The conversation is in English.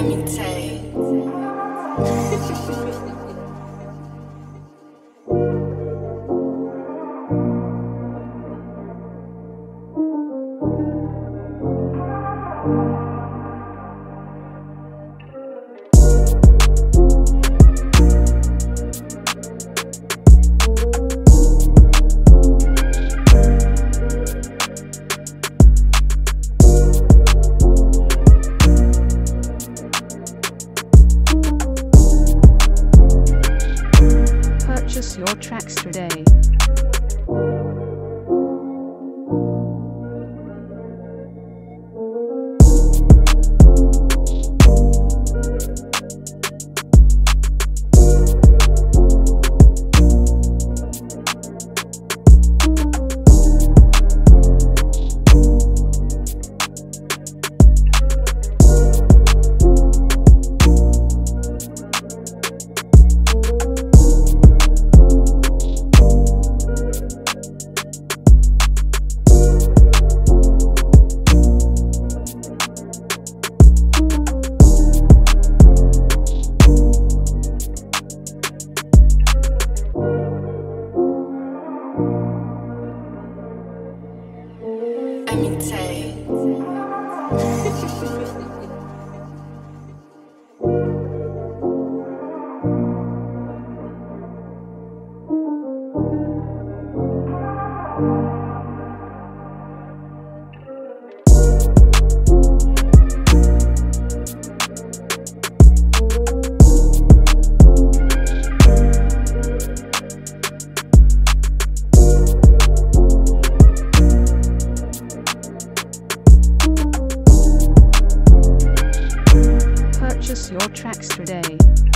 Let me tell you. Purchase your tracks today. Let me tell you. Purchase your tracks today.